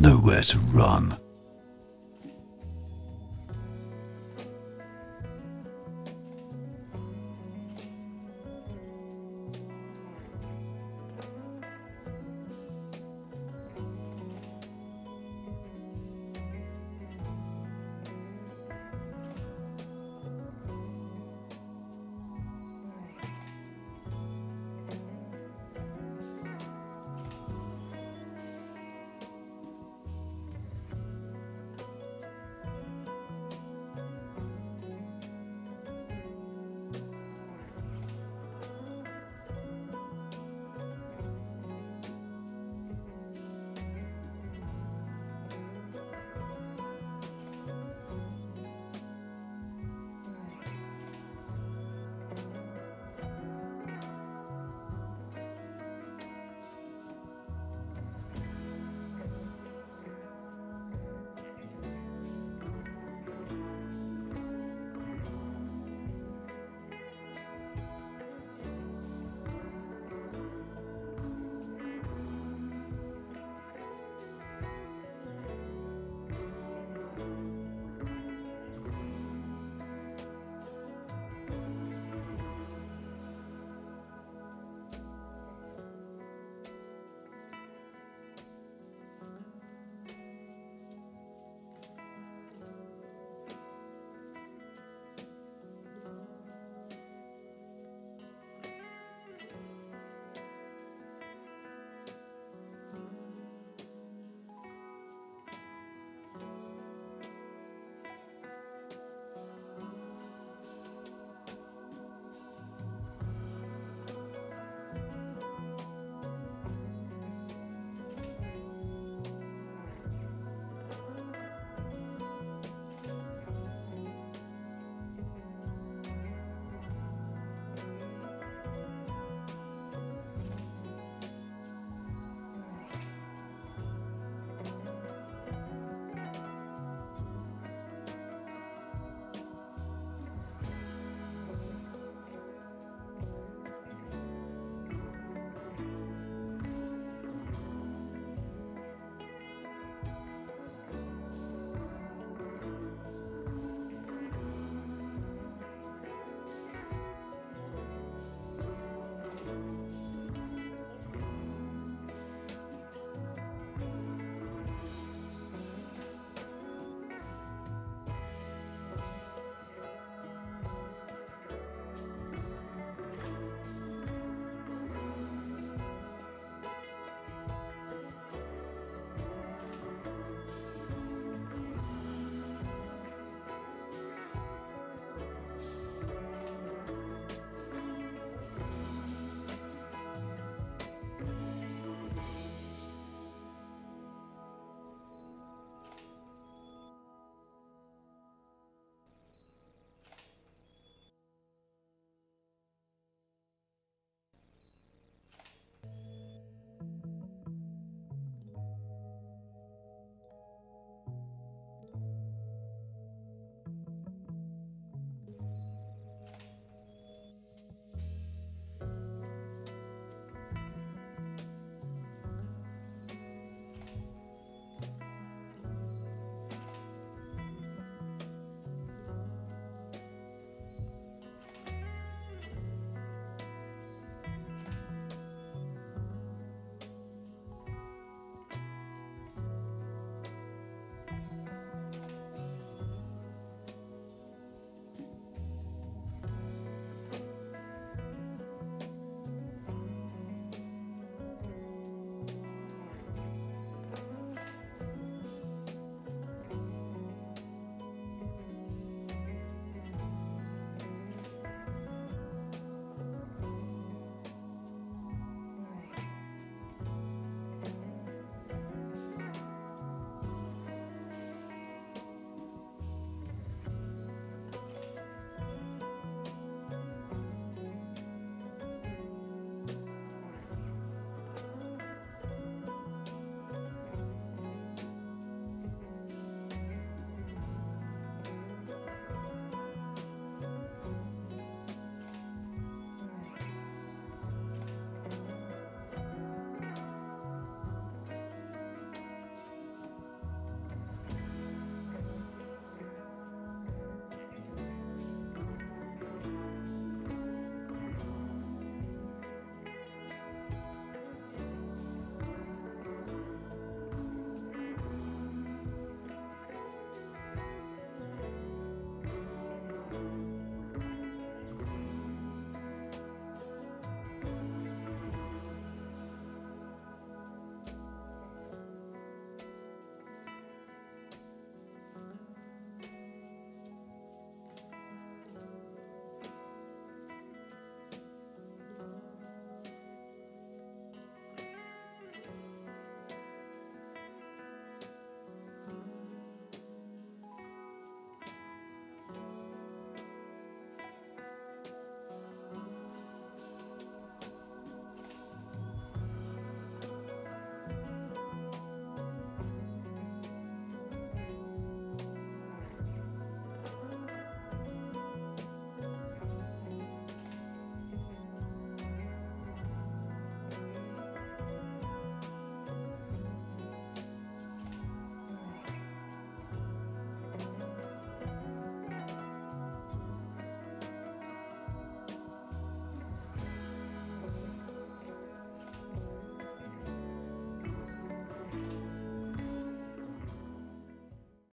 nowhere to run.